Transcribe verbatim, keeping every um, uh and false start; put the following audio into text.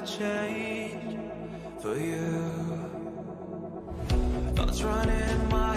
to change for you. Thoughts running my